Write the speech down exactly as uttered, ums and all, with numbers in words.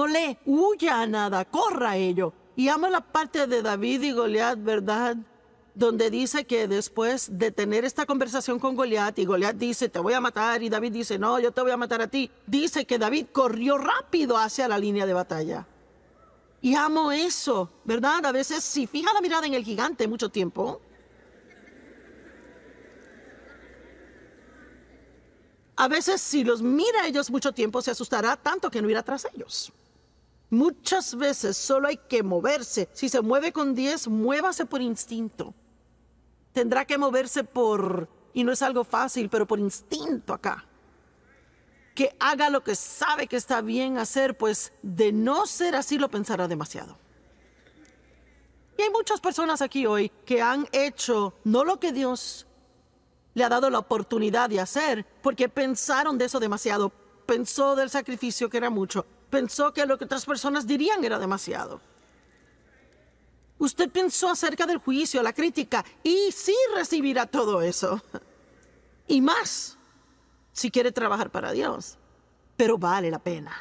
no le huya a nada, corra a ello. Y ama la parte de David y Goliat, ¿verdad? Donde dice que después de tener esta conversación con Goliat, y Goliat dice, te voy a matar, y David dice, no, yo te voy a matar a ti. Dice que David corrió rápido hacia la línea de batalla. Y amo eso, ¿verdad? A veces, si fija la mirada en el gigante mucho tiempo, a veces, si los mira a ellos mucho tiempo, se asustará tanto que no irá tras ellos. Muchas veces solo hay que moverse. Si se mueve con diez, muévase por instinto. Tendrá que moverse por, y no es algo fácil, pero por instinto acá. Que haga lo que sabe que está bien hacer, pues de no ser así lo pensará demasiado. Y hay muchas personas aquí hoy que han hecho no lo que Dios le ha dado la oportunidad de hacer, porque pensaron de eso demasiado. Pensó del sacrificio que era mucho. Pensó que lo que otras personas dirían era demasiado. Usted pensó acerca del juicio, la crítica, y sí recibirá todo eso. Y más, si quiere trabajar para Dios. Pero vale la pena.